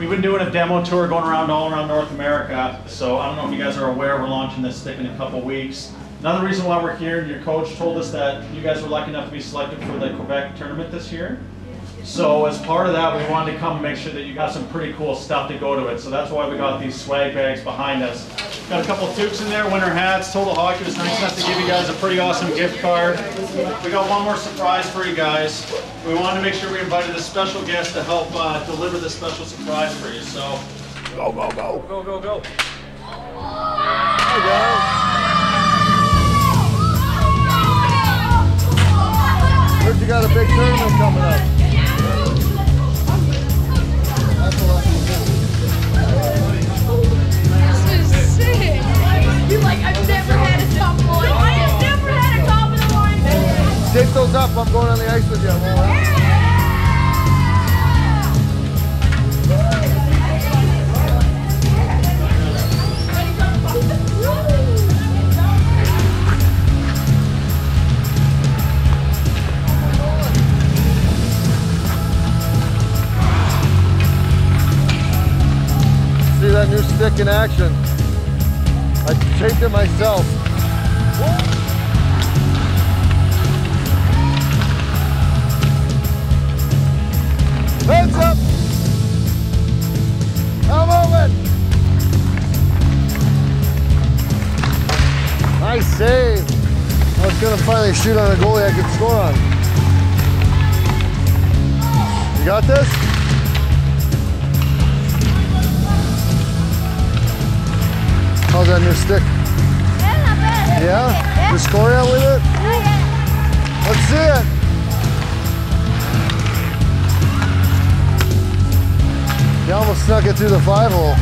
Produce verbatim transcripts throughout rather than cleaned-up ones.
We've been doing a demo tour going around all around North America, so I don't know if you guys are aware we're launching this stick in a couple weeks. Another reason why we're here, your coach told us that you guys were lucky enough to be selected for the Quebec tournament this year. So as part of that, we wanted to come and make sure that you got some pretty cool stuff to go to it. So that's why we got these swag bags behind us. Got a couple of toques in there, winter hats. Total Hockey was nice enough to give you guys a pretty awesome gift card. We got one more surprise for you guys. We wanted to make sure we invited a special guest to help uh, deliver this special surprise for you. So go, go, go, go, go, go. There you go. Heard you got a big tournament coming up. Take those up, I'm going on the ice with you. See that new stick in action. I shaped it myself. Hands up! I'm open! Nice save! I was gonna finally shoot on a goalie I could score on. You got this? How's that new stick? Yeah? You score out with it? Let's see it! You almost snuck it through the five hole.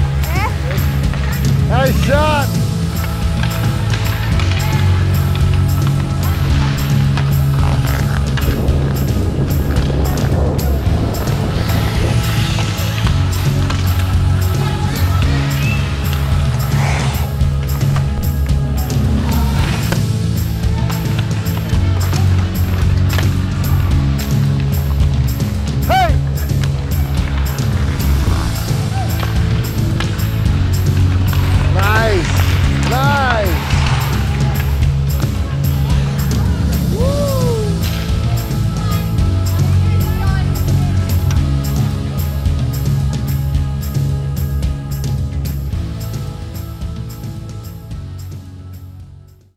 Nice shot!